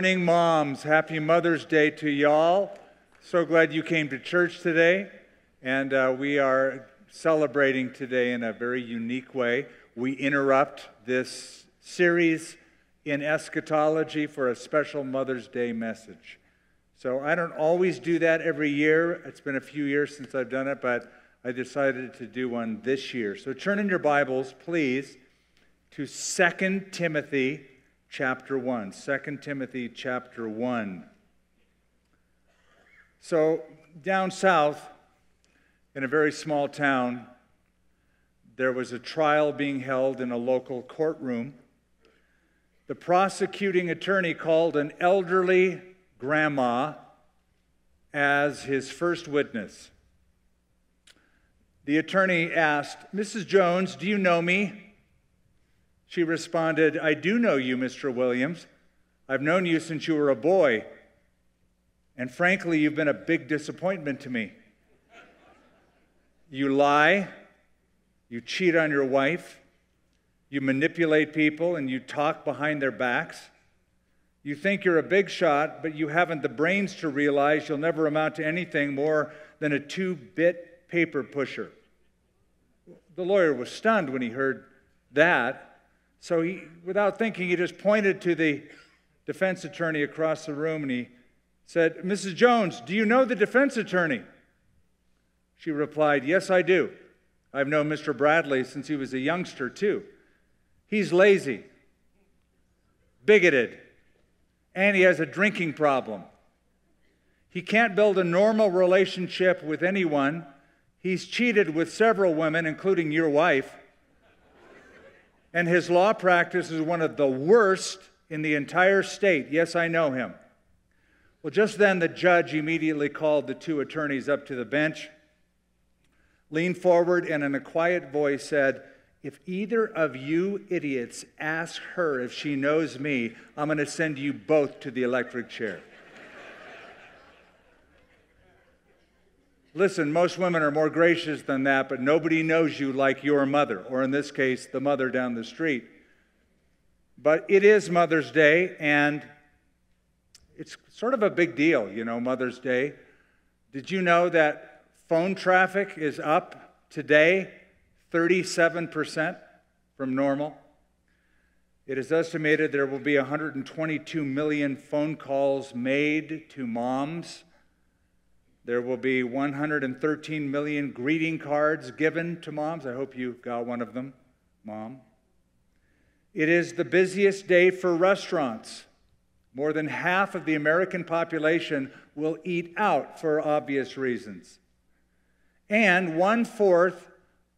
morning, moms. Happy Mother's Day to y'all. So glad you came to church today. And we are celebrating today in a very unique way. We interrupt this series in eschatology for a special Mother's Day message. So I don't always do that every year. It's been a few years since I've done it, but I decided to do one this year. So turn in your Bibles, please, to 2 Timothy chapter 1. 2 Timothy chapter 1. So down south, in a very small town, there was a trial being held in a local courtroom. The prosecuting attorney called an elderly grandma as his first witness. The attorney asked, "Mrs. Jones, do you know me?" She responded, "I do know you, Mr. Williams. I've known you since you were a boy. And frankly, you've been a big disappointment to me. You lie, you cheat on your wife, you manipulate people, and you talk behind their backs. You think you're a big shot, but you haven't the brains to realize you'll never amount to anything more than a two-bit paper pusher." The lawyer was stunned when he heard that, so he, without thinking, he just pointed to the defense attorney across the room and he said, "Mrs. Jones, do you know the defense attorney?" She replied, "Yes, I do. I've known Mr. Bradley since he was a youngster, too. He's lazy, bigoted, and he has a drinking problem. He can't build a normal relationship with anyone. He's cheated with several women, including your wife. And his law practice is one of the worst in the entire state. Yes, I know him." Well, just then the judge immediately called the two attorneys up to the bench, leaned forward, and in a quiet voice said, "If either of you idiots ask her if she knows me, I'm going to send you both to the electric chair." Listen, most women are more gracious than that, but nobody knows you like your mother, or in this case, the mother down the street. But it is Mother's Day, and it's sort of a big deal, you know, Mother's Day. Did you know that phone traffic is up today? 37% from normal. It is estimated there will be 122 million phone calls made to moms. There will be 113 million greeting cards given to moms. I hope you got one of them, Mom. It is the busiest day for restaurants. More than half of the American population will eat out for obvious reasons. And 1/4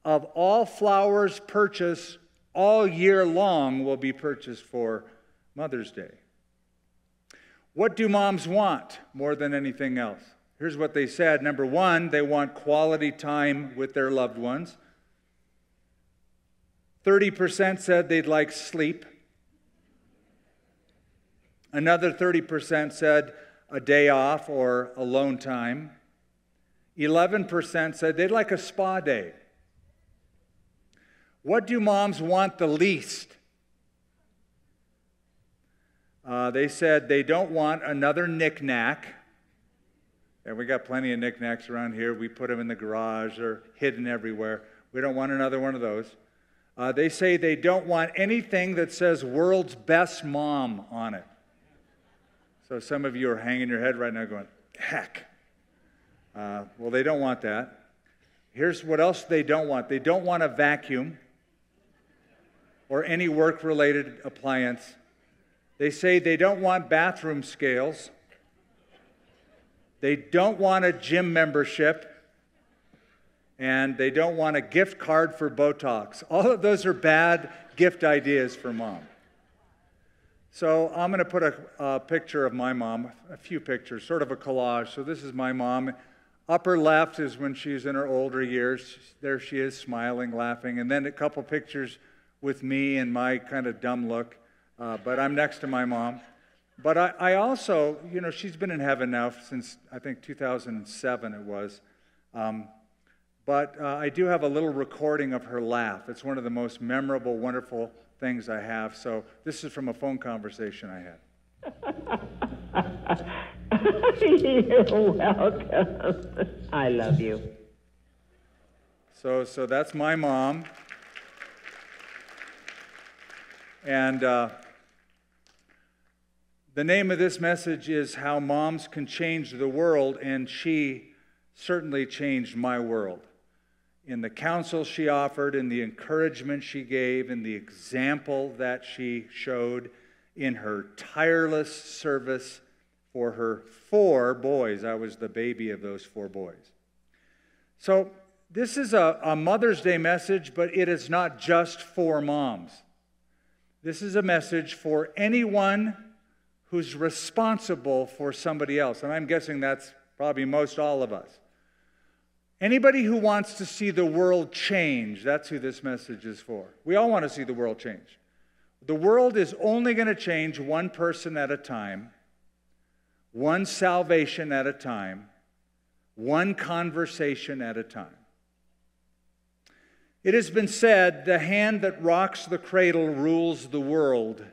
of all flowers purchased all year long will be purchased for Mother's Day. What do moms want more than anything else? Here's what they said. Number one, they want quality time with their loved ones. 30% said they'd like sleep. Another 30% said a day off or alone time. 11% said they'd like a spa day. What do moms want the least? They said they don't want another knick-knack. And we got plenty of knick-knacks around here. We put them in the garage or hidden everywhere. We don't want another one of those. They say they don't want anything that says "World's Best Mom" on it. So some of you are hanging your head right now going, heck. Well, they don't want that. Here's what else they don't want. They don't want a vacuum or any work-related appliance. They say they don't want bathroom scales. They don't want a gym membership. And they don't want a gift card for Botox. All of those are bad gift ideas for mom. So I'm going to put a picture of my mom, a few pictures, sort of a collage. So this is my mom. Upper left is when she's in her older years. There she is, smiling, laughing. And then a couple pictures with me and my kind of dumb look. But I'm next to my mom. But I also, you know, she's been in heaven now since, I think, 2007 it was. I do have a little recording of her laugh. It's one of the most memorable, wonderful things I have. So this is from a phone conversation I had. You're welcome. I love you. So that's my mom. And the name of this message is How Moms Can Change the World, and she certainly changed my world. In the counsel she offered, in the encouragement she gave, in the example that she showed, in her tireless service for her 4 boys. I was the baby of those 4 boys. So this is a Mother's Day message, but it is not just for moms. This is a message for anyone who's responsible for somebody else, and I'm guessing that's probably most all of us. Anybody who wants to see the world change, that's who this message is for. We all want to see the world change. The world is only going to change one person at a time, one salvation at a time, one conversation at a time. It has been said, the hand that rocks the cradle rules the world.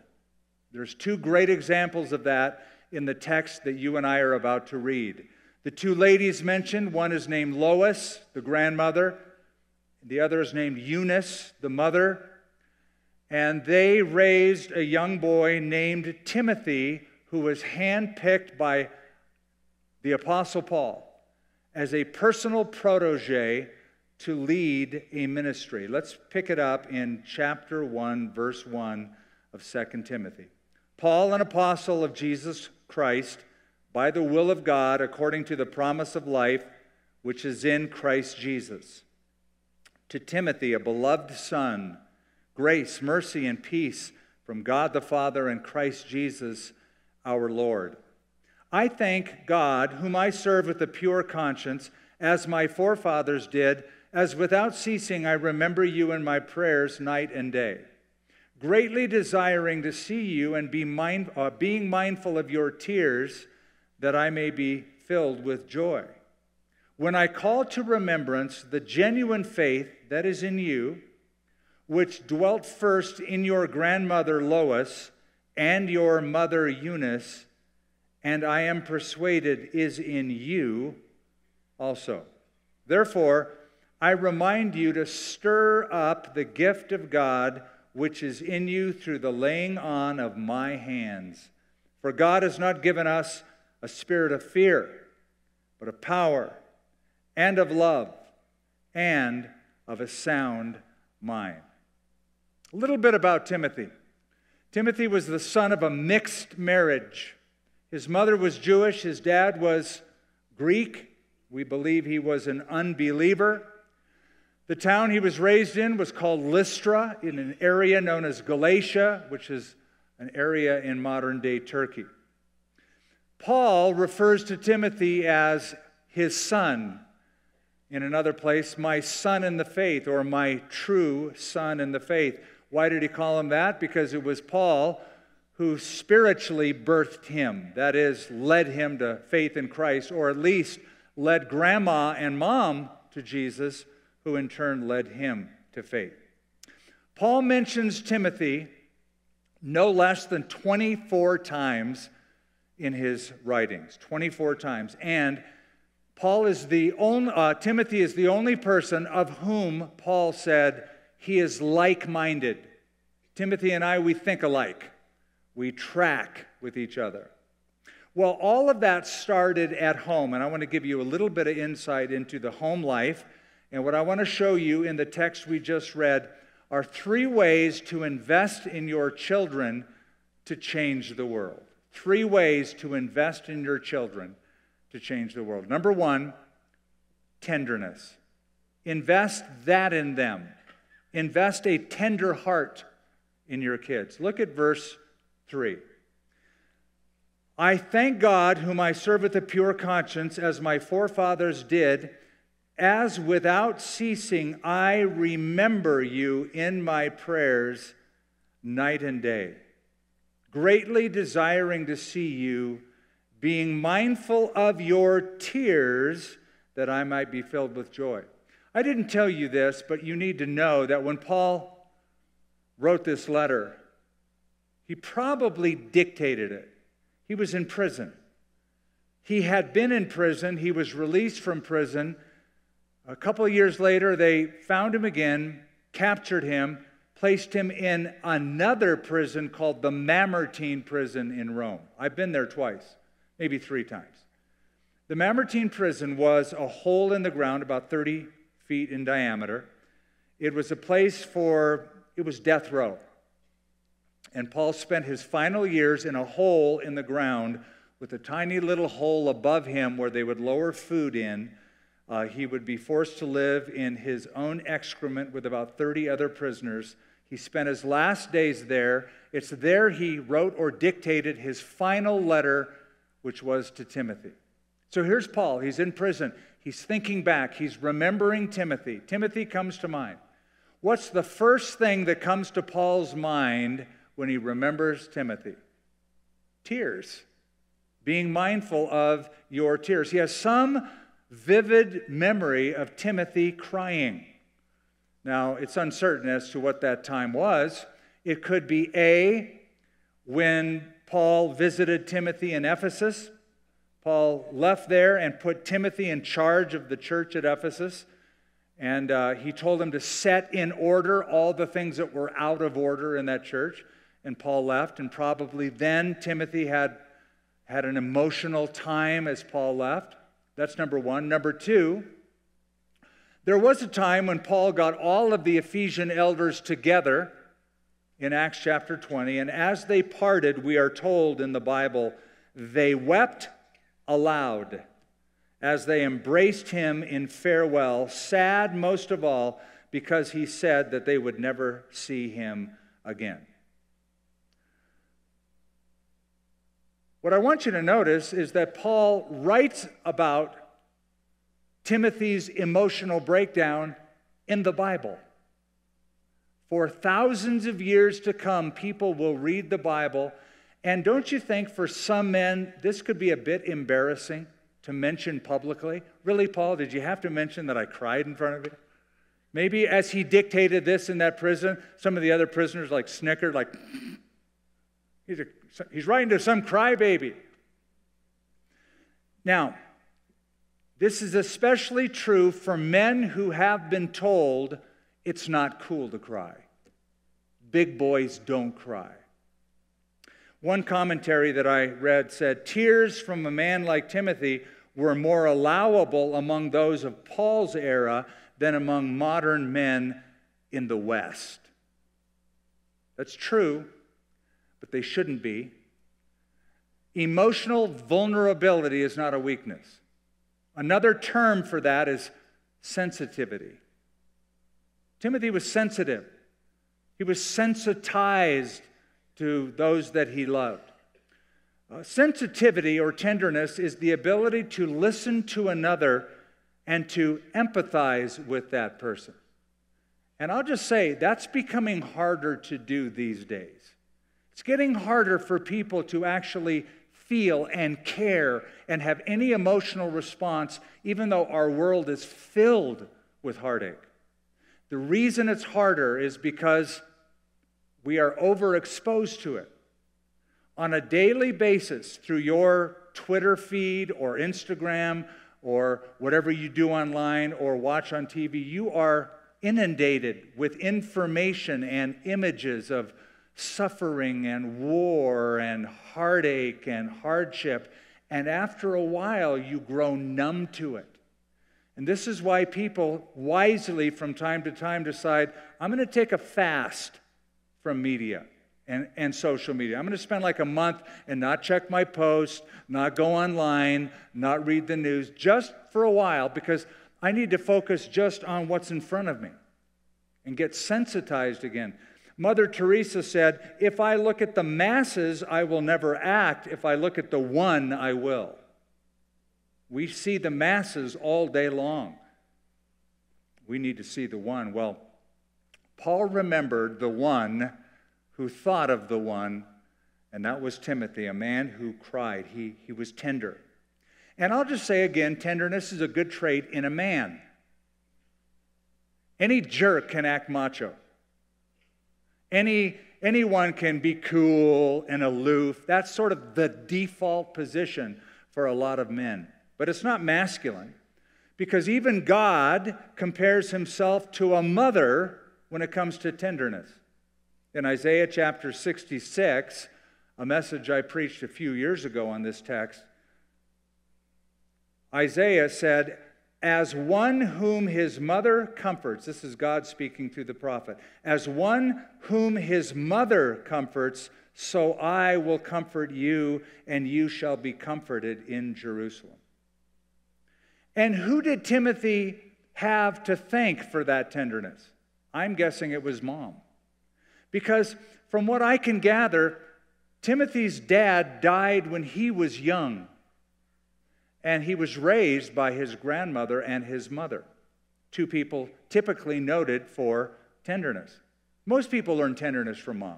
There's 2 great examples of that in the text that you and I are about to read. The 2 ladies mentioned, one is named Lois, the grandmother, the other is named Eunice, the mother, and they raised a young boy named Timothy, who was handpicked by the Apostle Paul as a personal protege to lead a ministry. Let's pick it up in chapter 1, verse 1 of 2 Timothy. Paul, an apostle of Jesus Christ, by the will of God, according to the promise of life, which is in Christ Jesus. To Timothy, a beloved son, grace, mercy, and peace from God the Father and Christ Jesus, our Lord. I thank God, whom I serve with a pure conscience, as my forefathers did, as without ceasing I remember you in my prayers night and day, greatly desiring to see you and being mindful of your tears, that I may be filled with joy. When I call to remembrance the genuine faith that is in you, which dwelt first in your grandmother Lois and your mother Eunice, and I am persuaded is in you also. Therefore, I remind you to stir up the gift of God which is in you through the laying on of my hands. For God has not given us a spirit of fear, but of power and of love and of a sound mind. A little bit about Timothy. Timothy was the son of a mixed marriage. His mother was Jewish. His dad was Greek. We believe he was an unbeliever. The town he was raised in was called Lystra, in an area known as Galatia, which is an area in modern-day Turkey. Paul refers to Timothy as his son. In another place, my son in the faith, or my true son in the faith. Why did he call him that? Because it was Paul who spiritually birthed him, that is, led him to faith in Christ, or at least led grandma and mom to Jesus, who in turn led him to faith. Paul mentions Timothy no less than 24 times in his writings, 24 times. And Timothy is the only person of whom Paul said he is like-minded. Timothy and I, we think alike. We track with each other. Well, all of that started at home, and I want to give you a little bit of insight into the home life. And what I want to show you in the text we just read are 3 ways to invest in your children to change the world. 3 ways to invest in your children to change the world. Number 1, tenderness. Invest that in them. Invest a tender heart in your kids. Look at verse 3. I thank God, whom I serve with a pure conscience, as my forefathers did, as without ceasing I remember you in my prayers night and day, greatly desiring to see you, being mindful of your tears, that I might be filled with joy. I didn't tell you this, but you need to know that when Paul wrote this letter, he probably dictated it. He was in prison. He had been in prison. He was released from prison. A couple of years later, they found him again, captured him, placed him in another prison called the Mamertine prison in Rome. I've been there twice, maybe three times. The Mamertine prison was a hole in the ground about 30 feet in diameter. It was a place for, it was death row. And Paul spent his final years in a hole in the ground with a tiny little hole above him where they would lower food in. He would be forced to live in his own excrement with about 30 other prisoners. He spent his last days there. It's there he wrote or dictated his final letter, which was to Timothy. So here's Paul. He's in prison. He's thinking back. He's remembering Timothy. Timothy comes to mind. What's the first thing that comes to Paul's mind when he remembers Timothy? Tears. Being mindful of your tears. He has some vivid memory of Timothy crying. Now, it's uncertain as to what that time was. It could be A, when Paul visited Timothy in Ephesus. Paul left there and put Timothy in charge of the church at Ephesus. And he told him to set in order all the things that were out of order in that church. And Paul left. And probably then Timothy had an emotional time as Paul left. That's number one. Number two, there was a time when Paul got all of the Ephesian elders together in Acts chapter 20, and as they parted, we are told in the Bible, they wept aloud as they embraced him in farewell, sad most of all because he said that they would never see him again. What I want you to notice is that Paul writes about Timothy's emotional breakdown in the Bible. For thousands of years to come, people will read the Bible. And don't you think for some men, this could be a bit embarrassing to mention publicly? Really, Paul, did you have to mention that I cried in front of you? Maybe as he dictated this in that prison, some of the other prisoners like snickered, like... He's writing to some crybaby. Now, this is especially true for men who have been told it's not cool to cry. Big boys don't cry. One commentary that I read said, tears from a man like Timothy were more allowable among those of Paul's era than among modern men in the West. That's true. But they shouldn't be. Emotional vulnerability is not a weakness. Another term for that is sensitivity. Timothy was sensitive. He was sensitized to those that he loved. Sensitivity or tenderness is the ability to listen to another and to empathize with that person. And I'll just say, that's becoming harder to do these days. It's getting harder for people to actually feel and care and have any emotional response, even though our world is filled with heartache. The reason it's harder is because we are overexposed to it. On a daily basis, through your Twitter feed or Instagram or whatever you do online or watch on TV, you are inundated with information and images of suffering and war and heartache and hardship, and after a while you grow numb to it. And this is why people wisely from time to time decide, I'm going to take a fast from media and social media. I'm going to spend like a month and not check my posts, not go online, not read the news, just for a while, because I need to focus just on what's in front of me and get sensitized again. Mother Teresa said, if I look at the masses, I will never act. If I look at the one, I will. We see the masses all day long. We need to see the one. Well, Paul remembered the one who thought of the one, and that was Timothy, a man who cried. He was tender. And I'll just say again, tenderness is a good trait in a man. Any jerk can act macho. Any anyone can be cool and aloof. That's sort of the default position for a lot of men. But it's not masculine, because even God compares himself to a mother when it comes to tenderness. In Isaiah chapter 66, a message I preached a few years ago on this text, Isaiah said, as one whom his mother comforts, this is God speaking through the prophet, as one whom his mother comforts, so I will comfort you, and you shall be comforted in Jerusalem. And who did Timothy have to thank for that tenderness? I'm guessing it was mom. Because from what I can gather, Timothy's dad died when he was young, and he was raised by his grandmother and his mother, two people typically noted for tenderness. Most people learn tenderness from mom.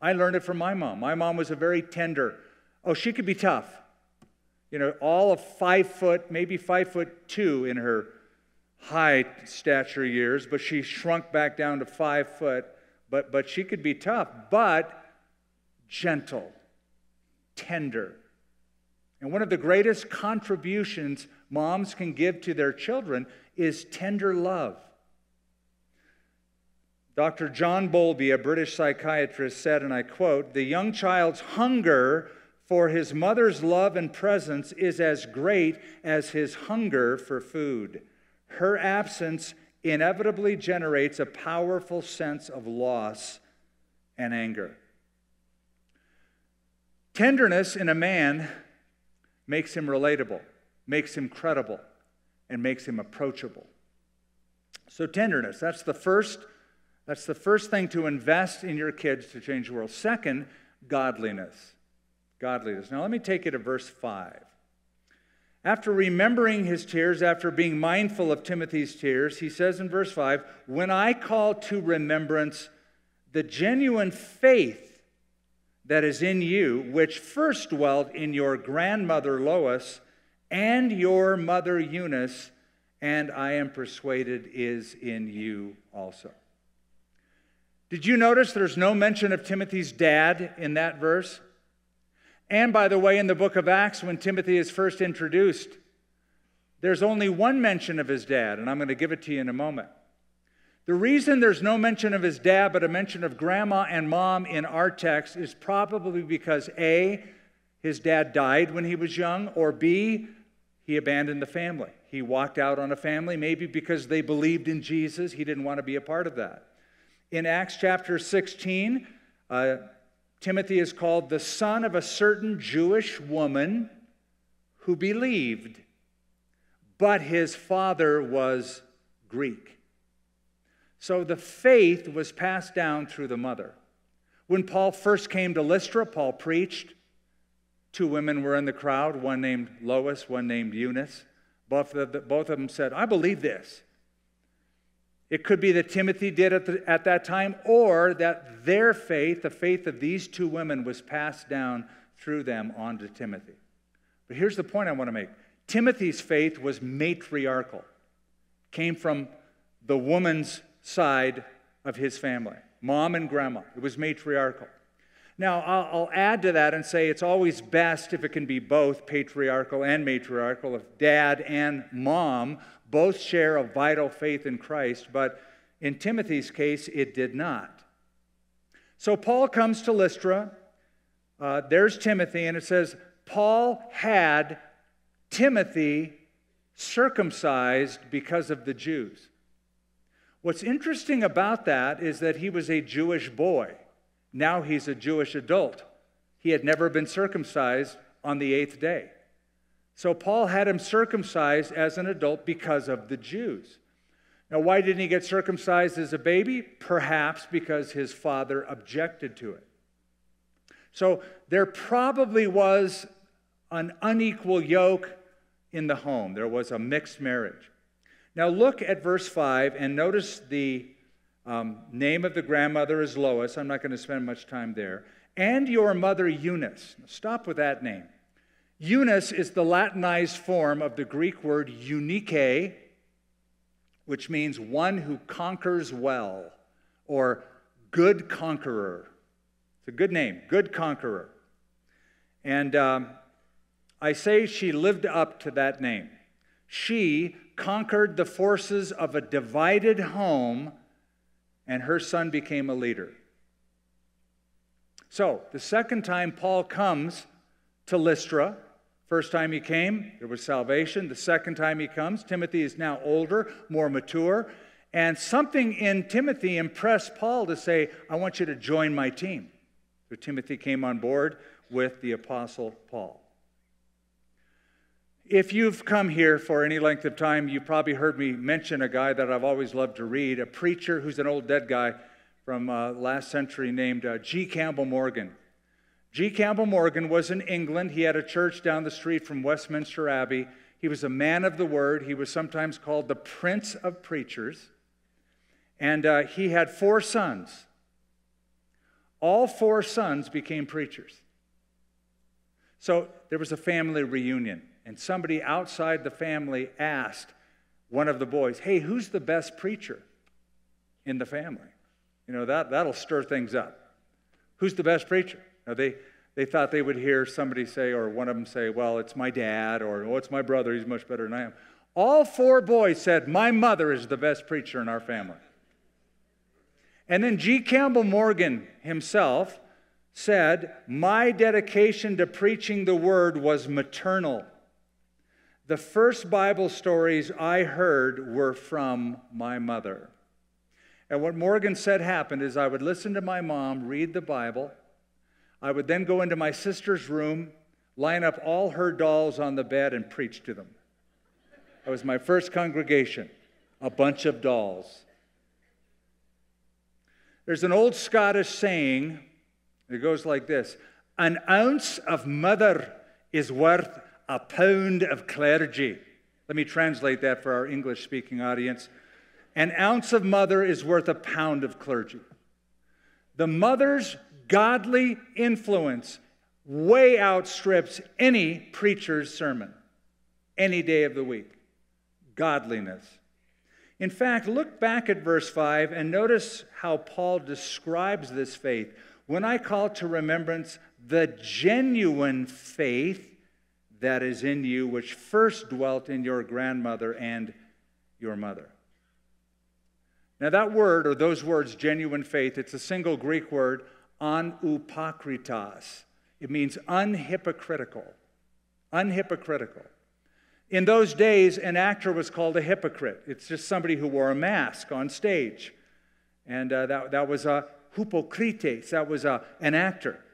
I learned it from my mom. My mom was a very tender. Oh, she could be tough. You know, all of 5 foot, maybe 5'2" in her high stature years, but she shrunk back down to 5 foot. But she could be tough, but gentle, tender. And one of the greatest contributions moms can give to their children is tender love. Dr. John Bowlby, a British psychiatrist, said, and I quote, "The young child's hunger for his mother's love and presence is as great as his hunger for food. Her absence inevitably generates a powerful sense of loss and anger." Tenderness in a man makes him relatable, makes him credible, and makes him approachable. So tenderness, that's the first thing to invest in your kids to change the world. Second, godliness. Godliness. Now let me take you to verse 5. After remembering his tears, after being mindful of Timothy's tears, he says in verse 5, "When I call to remembrance the genuine faith that is in you, which first dwelt in your grandmother Lois and your mother Eunice, and I am persuaded is in you also." Did you notice there's no mention of Timothy's dad in that verse? And by the way, in the book of Acts, when Timothy is first introduced, there's only one mention of his dad, and I'm going to give it to you in a moment. The reason there's no mention of his dad but a mention of grandma and mom in our text is probably because A, his dad died when he was young, or B, he abandoned the family. He walked out on a family, maybe because they believed in Jesus. He didn't want to be a part of that. In Acts chapter 16, Timothy is called the son of a certain Jewish woman who believed, but his father was Greek. So the faith was passed down through the mother. When Paul first came to Lystra, Paul preached. Two women were in the crowd, one named Lois, one named Eunice. Both of them said, "I believe this." It could be that Timothy did at that time, or that their faith, the faith of these two women, was passed down through them onto Timothy. But here's the point I want to make. Timothy's faith was matriarchal. Came from the woman's side of his family, mom and grandma. It was matriarchal. Now, I'll add to that and say it's always best if it can be both patriarchal and matriarchal, if dad and mom both share a vital faith in Christ, but in Timothy's case, it did not. So Paul comes to Lystra. There's Timothy, and it says, Paul had Timothy circumcised because of the Jews. What's interesting about that is that he was a Jewish boy. Now he's a Jewish adult. He had never been circumcised on the 8th day. So Paul had him circumcised as an adult because of the Jews. Now, why didn't he get circumcised as a baby? Perhaps because his father objected to it. So there probably was an unequal yoke in the home. There was a mixed marriage. Now look at verse 5 and notice the name of the grandmother is Lois. I'm not going to spend much time there. And your mother Eunice. Now, stop with that name. Eunice is the Latinized form of the Greek word eunike, which means one who conquers well, or good conqueror, It's a good name, Good Conqueror. And I say she lived up to that name. She conquered the forces of a divided home, and her son became a leader. So, the second time Paul comes to Lystra, first time he came, there was salvation. The second time he comes, Timothy is now older, more mature, and something in Timothy impressed Paul to say, I want you to join my team. So Timothy came on board with the Apostle Paul. If you've come here for any length of time, you probably heard me mention a guy that I've always loved to read, a preacher who's an old dead guy from last century named G. Campbell Morgan. G. Campbell Morgan was in England. He had a church down the street from Westminster Abbey. He was a man of the word. He was sometimes called the Prince of Preachers. And he had four sons. All four sons became preachers. So there was a family reunion, and somebody outside the family asked one of the boys, hey, who's the best preacher in the family? You know, that'll stir things up. Who's the best preacher? Now, they thought they would hear somebody say, or one of them say, well, it's my dad, or oh, it's my brother, he's much better than I am. All four boys said, my mother is the best preacher in our family. And then G. Campbell Morgan himself said, my dedication to preaching the word was maternal. The first Bible stories I heard were from my mother. And what Morgan said happened is I would listen to my mom read the Bible. I would then go into my sister's room, line up all her dolls on the bed, and preach to them. That was my first congregation, a bunch of dolls. There's an old Scottish saying, it goes like this, an ounce of mother is worth a pound of clergy. Let me translate that for our English-speaking audience. An ounce of mother is worth a pound of clergy. The mother's godly influence way outstrips any preacher's sermon, any day of the week. Godliness. In fact, look back at verse 5 and notice how Paul describes this faith. When I call to remembrance the genuine faith that is in you, which first dwelt in your grandmother and your mother. Now that word, or those words, genuine faith, it's a single Greek word, anupakritas. It means unhypocritical. Unhypocritical. In those days, an actor was called a hypocrite. It's just somebody who wore a mask on stage. And that was a hypokrites. That was an actor.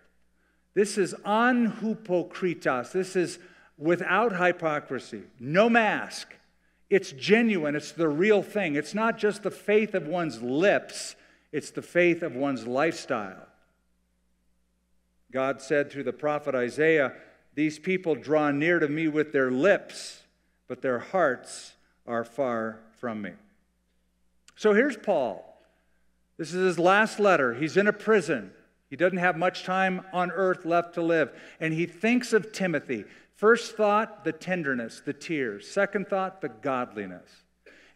This is anhypokritas. This is without hypocrisy, no mask. It's genuine. It's the real thing. It's not just the faith of one's lips. It's the faith of one's lifestyle. God said through the prophet Isaiah, these people draw near to me with their lips, but their hearts are far from me. So here's Paul. This is his last letter. He's in a prison. He doesn't have much time on earth left to live. And he thinks of Timothy. First thought, the tenderness, the tears. Second thought, the godliness.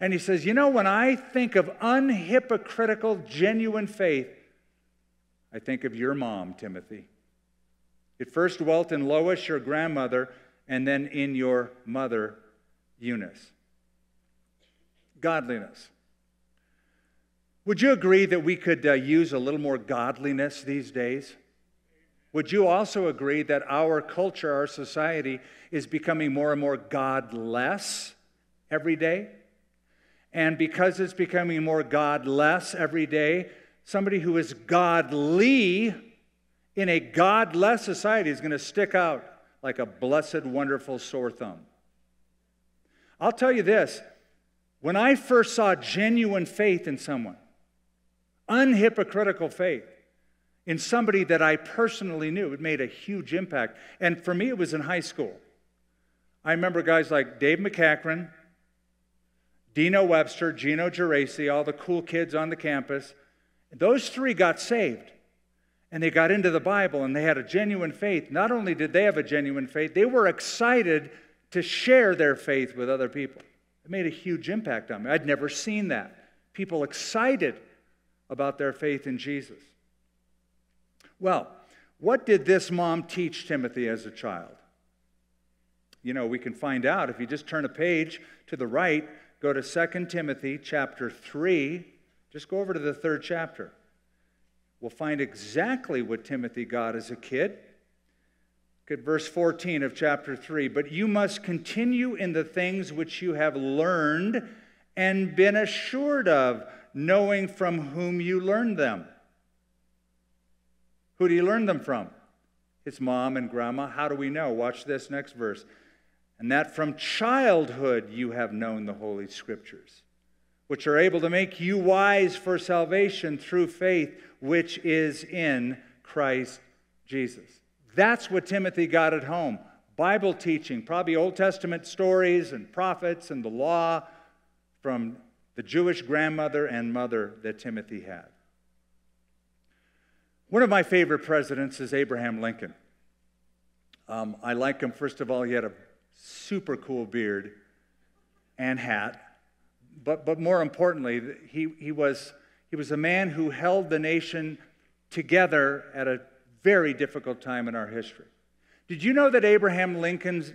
And he says, you know, when I think of unhypocritical, genuine faith, I think of your mom, Timothy. It first dwelt in Lois, your grandmother, and then in your mother, Eunice. Godliness. Would you agree that we could use a little more godliness these days? Would you also agree that our culture, our society, is becoming more and more godless every day? And because it's becoming more godless every day, somebody who is godly in a godless society is going to stick out like a blessed, wonderful sore thumb. I'll tell you this. When I first saw genuine faith in someone, unhypocritical faith in somebody that I personally knew, it made a huge impact. And for me, it was in high school. I remember guys like Dave McCachran, Dino Webster, Gino Geraci, all the cool kids on the campus. Those three got saved. And they got into the Bible and they had a genuine faith. Not only did they have a genuine faith, they were excited to share their faith with other people. It made a huge impact on me. I'd never seen that. People excited about their faith in Jesus. Well, what did this mom teach Timothy as a child? You know, we can find out if you just turn a page to the right, go to 2 Timothy chapter 3, just go over to the 3rd chapter. We'll find exactly what Timothy got as a kid. Look at verse 14 of chapter 3. But you must continue in the things which you have learned and been assured of, knowing from whom you learned them. Who did he learn them from? His mom and grandma. How do we know? Watch this next verse. And that from childhood you have known the Holy Scriptures, which are able to make you wise for salvation through faith, which is in Christ Jesus. That's what Timothy got at home. Bible teaching, probably Old Testament stories and prophets and the law from the Jewish grandmother and mother that Timothy had. One of my favorite presidents is Abraham Lincoln. I like him. First of all, he had a super cool beard and hat. But more importantly, he was a man who held the nation together at a very difficult time in our history. Did you know that Abraham Lincoln's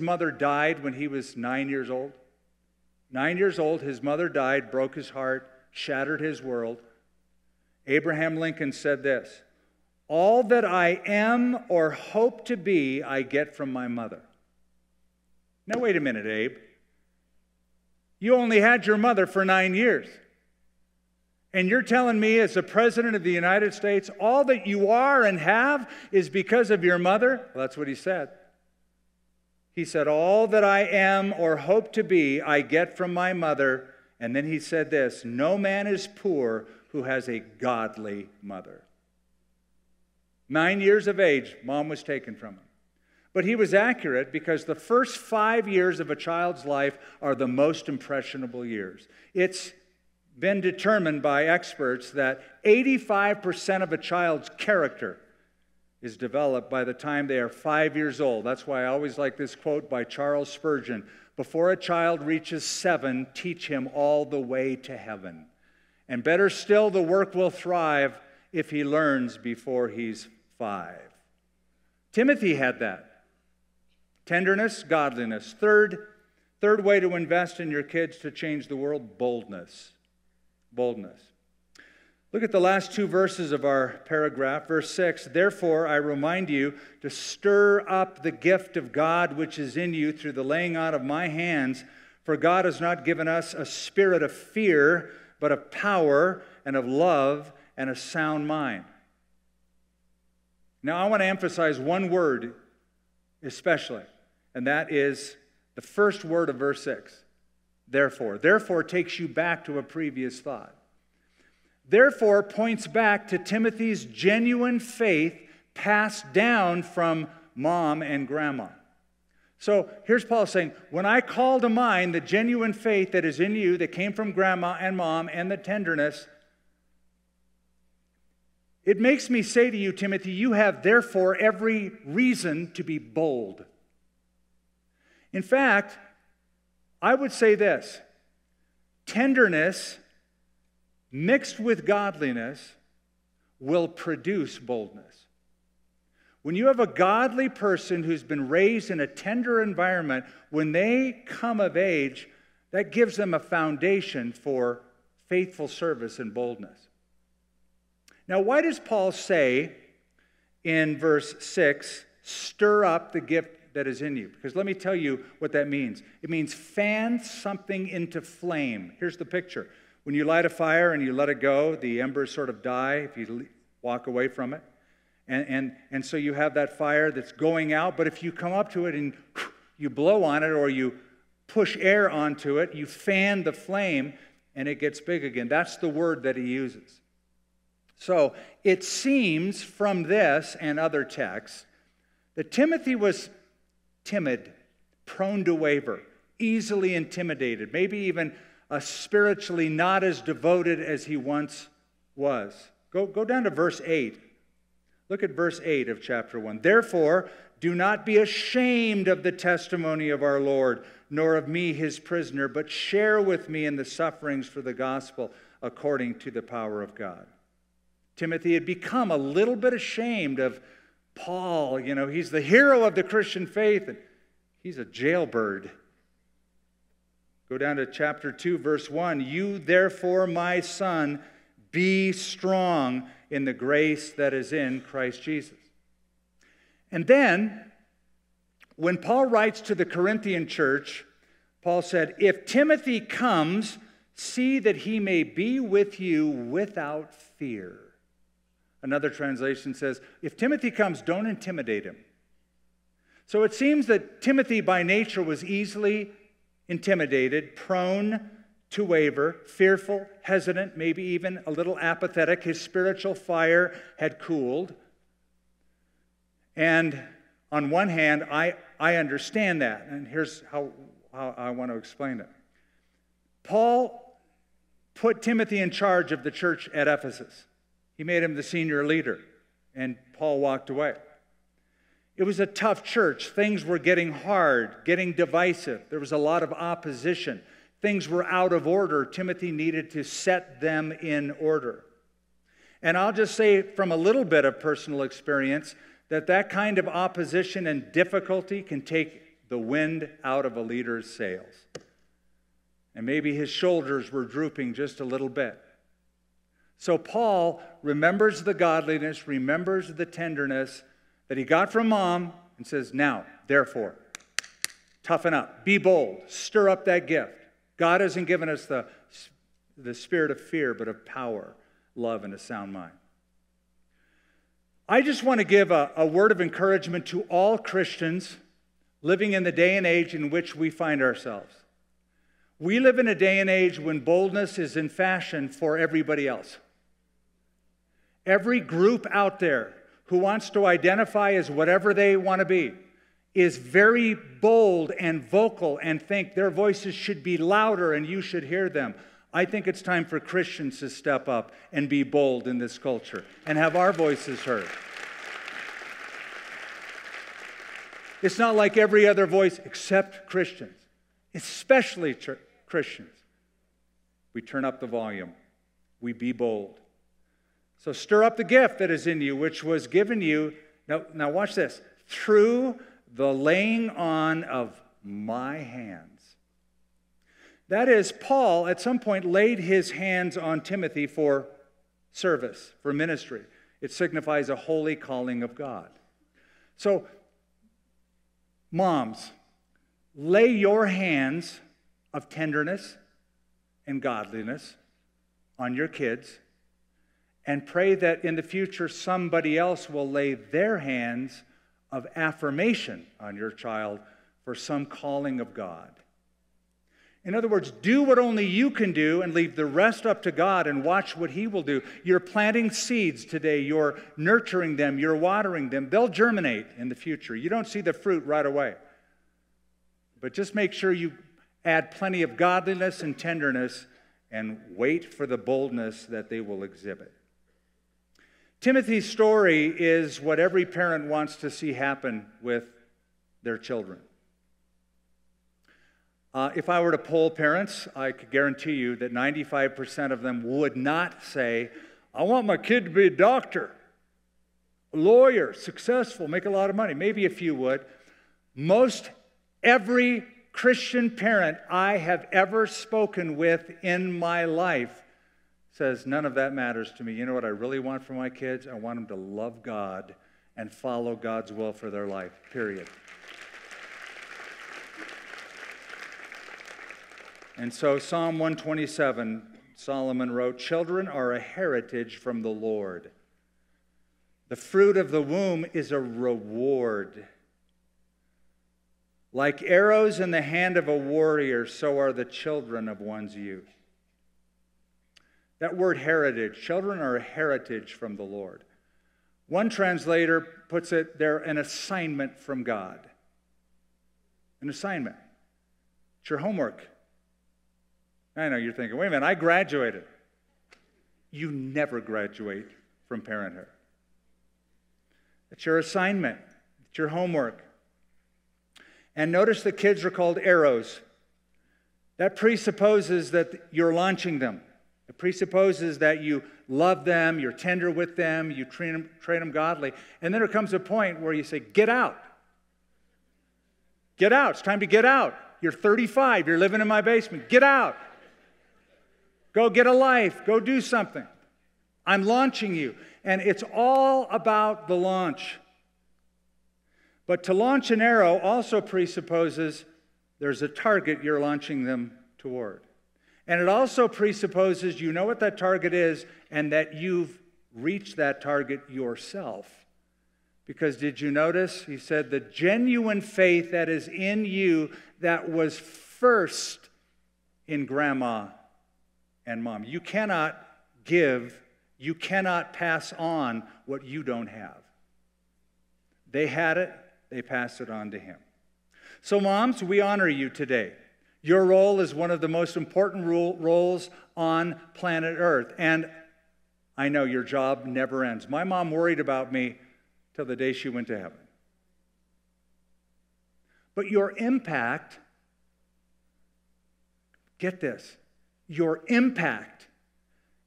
mother died when he was 9 years old? 9 years old, his mother died, broke his heart, shattered his world. Abraham Lincoln said this, "All that I am or hope to be, I get from my mother." Now, wait a minute, Abe. You only had your mother for 9 years. And you're telling me as the President of the United States, all that you are and have is because of your mother? Well, that's what he said. He said, all that I am or hope to be, I get from my mother. And then he said this, no man is poor who has a godly mother. 9 years of age, mom was taken from him. But he was accurate because the first 5 years of a child's life are the most impressionable years. It's been determined by experts that 85% of a child's character is developed by the time they are 5 years old. That's why I always like this quote by Charles Spurgeon, "Before a child reaches 7, teach him all the way to heaven." And better still, the work will thrive if he learns before he's 5. Timothy had that. Tenderness, godliness. Third way to invest in your kids to change the world, boldness. Boldness. Look at the last two verses of our paragraph. Verse 6, therefore I remind you to stir up the gift of God which is in you through the laying on of my hands, for God has not given us a spirit of fear, but of power and of love and a sound mind. Now I want to emphasize one word especially, and that is the first word of verse 6, therefore. Therefore takes you back to a previous thought. Therefore points back to Timothy's genuine faith passed down from mom and grandma. So here's Paul saying, when I call to mind the genuine faith that is in you, that came from grandma and mom, and the tenderness, it makes me say to you, Timothy, you have therefore every reason to be bold. In fact, I would say this, tenderness mixed with godliness will produce boldness. When you have a godly person who's been raised in a tender environment, when they come of age, that gives them a foundation for faithful service and boldness. Now, why does Paul say in verse 6, stir up the gift that is in you? Because let me tell you what that means. It means fan something into flame. Here's the picture. When you light a fire and you let it go, the embers sort of die if you walk away from it. And so you have that fire that's going out, but if you come up to it and you blow on it or you push air onto it, you fan the flame and it gets big again. That's the word that he uses. So it seems from this and other texts that Timothy was timid, prone to waver, easily intimidated, maybe even spiritually not as devoted as he once was. Go down to verse 8. Look at verse 8 of chapter 1. Therefore, do not be ashamed of the testimony of our Lord, nor of me his prisoner, but share with me in the sufferings for the gospel according to the power of God. Timothy had become a little bit ashamed of Paul. You know, he's the hero of the Christian faith, and he's a jailbird. Go down to chapter 2, verse 1. You, therefore, my son, be strong in the grace that is in Christ Jesus. And then, when Paul writes to the Corinthian church, Paul said, if Timothy comes, see that he may be with you without fear. Another translation says, if Timothy comes, don't intimidate him. So it seems that Timothy by nature was easily intimidated, prone to waver, fearful, hesitant, maybe even a little apathetic. His spiritual fire had cooled. And on one hand, I understand that. And here's how I want to explain it. Paul put Timothy in charge of the church at Ephesus. He made him the senior leader, and Paul walked away. It was a tough church. Things were getting hard, getting divisive. There was a lot of opposition. Things were out of order. Timothy needed to set them in order. And I'll just say from a little bit of personal experience that that kind of opposition and difficulty can take the wind out of a leader's sails. And maybe his shoulders were drooping just a little bit. So Paul remembers the godliness, remembers the tenderness that he got from mom and says, now, therefore, toughen up, be bold, stir up that gift. God hasn't given us the spirit of fear, but of power, love, and a sound mind. I just want to give a word of encouragement to all Christians living in the day and age in which we find ourselves. We live in a day and age when boldness is in fashion for everybody else. Every group out there who wants to identify as whatever they want to be is very bold and vocal and think their voices should be louder and you should hear them. I think it's time for Christians to step up and be bold in this culture and have our voices heard. It's not like every other voice except Christians, especially Christians. We turn up the volume. We be bold. So stir up the gift that is in you, which was given you, now watch this, through the laying on of my hands. That is, Paul at some point laid his hands on Timothy for service, for ministry. It signifies a holy calling of God. So, moms, lay your hands of tenderness and godliness on your kids, and pray that in the future somebody else will lay their hands of affirmation on your child for some calling of God. In other words, do what only you can do and leave the rest up to God and watch what He will do. You're planting seeds today. You're nurturing them. You're watering them. They'll germinate in the future. You don't see the fruit right away. But just make sure you add plenty of godliness and tenderness and wait for the boldness that they will exhibit. Timothy's story is what every parent wants to see happen with their children. If I were to poll parents, I could guarantee you that 95% of them would not say, I want my kid to be a doctor, a lawyer, successful, make a lot of money. Maybe a few would. Most every Christian parent I have ever spoken with in my life says, none of that matters to me. You know what I really want for my kids? I want them to love God and follow God's will for their life, period. And so Psalm 127, Solomon wrote, children are a heritage from the Lord. The fruit of the womb is a reward. Like arrows in the hand of a warrior, so are the children of one's youth. That word heritage, children are a heritage from the Lord. One translator puts it, they're an assignment from God. An assignment. It's your homework. I know you're thinking, wait a minute, I graduated. You never graduate from parenthood. It's your assignment. It's your homework. And notice the kids are called arrows. That presupposes that you're launching them. It presupposes that you love them, you're tender with them, you train them godly. And then there comes a point where you say, get out. Get out. It's time to get out. You're 35. You're living in my basement. Get out. Go get a life. Go do something. I'm launching you. And it's all about the launch. But to launch an arrow also presupposes there's a target you're launching them toward. And it also presupposes you know what that target is and that you've reached that target yourself. Because did you notice? He said the genuine faith that is in you that was first in grandma and mom. You cannot give, you cannot pass on what you don't have. They had it, they passed it on to him. So moms, we honor you today. Your role is one of the most important roles on planet Earth. And I know your job never ends. My mom worried about me till the day she went to heaven. But your impact, get this, your impact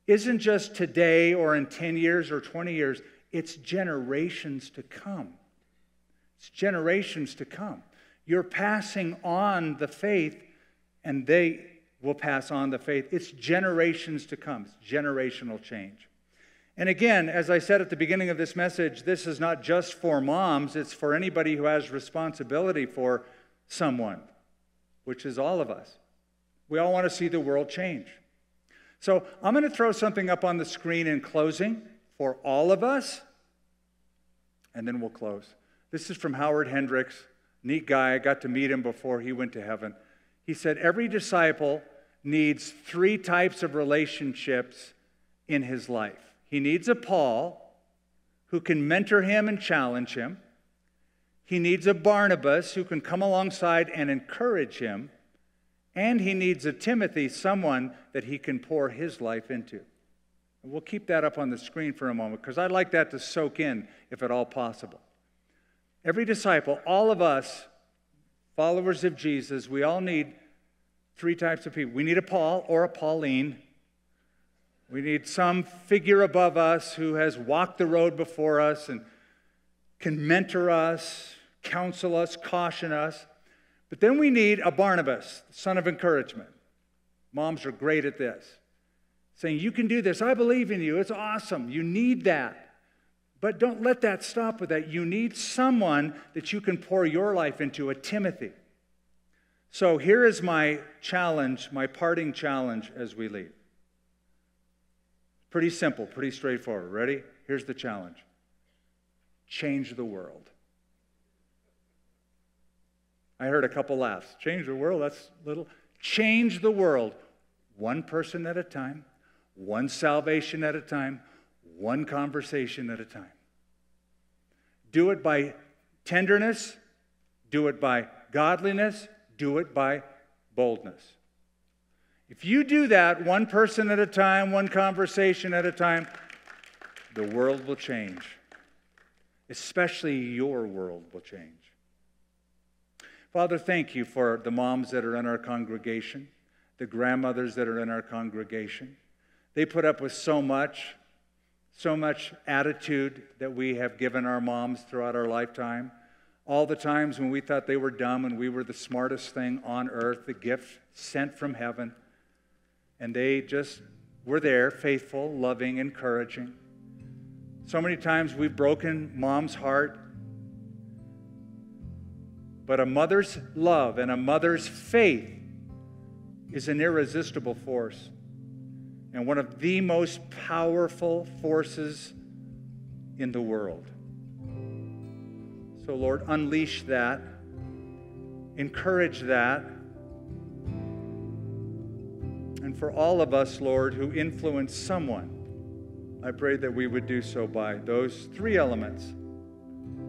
isn't just today or in 10 years or 20 years. It's generations to come. It's generations to come. You're passing on the faith, and they will pass on the faith. It's generations to come. It's generational change. And again, as I said at the beginning of this message, this is not just for moms. It's for anybody who has responsibility for someone, which is all of us. We all want to see the world change. So I'm going to throw something up on the screen in closing for all of us, and then we'll close. This is from Howard Hendricks. Neat guy. I got to meet him before he went to heaven. He said, every disciple needs three types of relationships in his life. He needs a Paul who can mentor him and challenge him. He needs a Barnabas who can come alongside and encourage him. And he needs a Timothy, someone that he can pour his life into. And we'll keep that up on the screen for a moment because I'd like that to soak in if at all possible. Every disciple, all of us, followers of Jesus, we all need three types of people. We need a Paul or a Pauline. We need some figure above us who has walked the road before us and can mentor us, counsel us, caution us. But then we need a Barnabas, the son of encouragement. Moms are great at this, saying, you can do this. I believe in you. It's awesome. You need that. But don't let that stop with that. You need someone that you can pour your life into, a Timothy. So here is my challenge, my parting challenge as we leave. Pretty simple, pretty straightforward. Ready? Here's the challenge. Change the world. I heard a couple laughs. Change the world, that's little. Change the world. One person at a time, one salvation at a time, one conversation at a time. Do it by tenderness. Do it by godliness. Do it by boldness. If you do that one person at a time, one conversation at a time, the world will change. Especially your world will change. Father, thank you for the moms that are in our congregation, the grandmothers that are in our congregation. They put up with so much attitude that we have given our moms throughout our lifetime. All the times when we thought they were dumb and we were the smartest thing on earth, the gift sent from heaven. And they just were there, faithful, loving, encouraging. So many times we've broken mom's heart. But a mother's love and a mother's faith is an irresistible force. And one of the most powerful forces in the world. So, Lord, unleash that. Encourage that. And for all of us, Lord, who influence someone, I pray that we would do so by those three elements.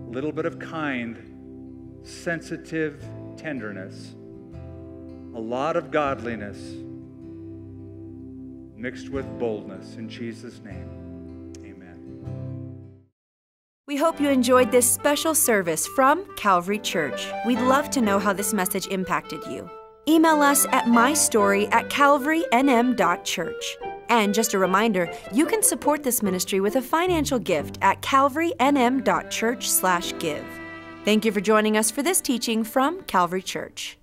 A little bit of kind, sensitive tenderness, a lot of godliness, mixed with boldness. In Jesus' name, amen. We hope you enjoyed this special service from Calvary Church. We'd love to know how this message impacted you. Email us at mystory@calvarynm.church. And just a reminder, you can support this ministry with a financial gift at calvarynm.church/give. Thank you for joining us for this teaching from Calvary Church.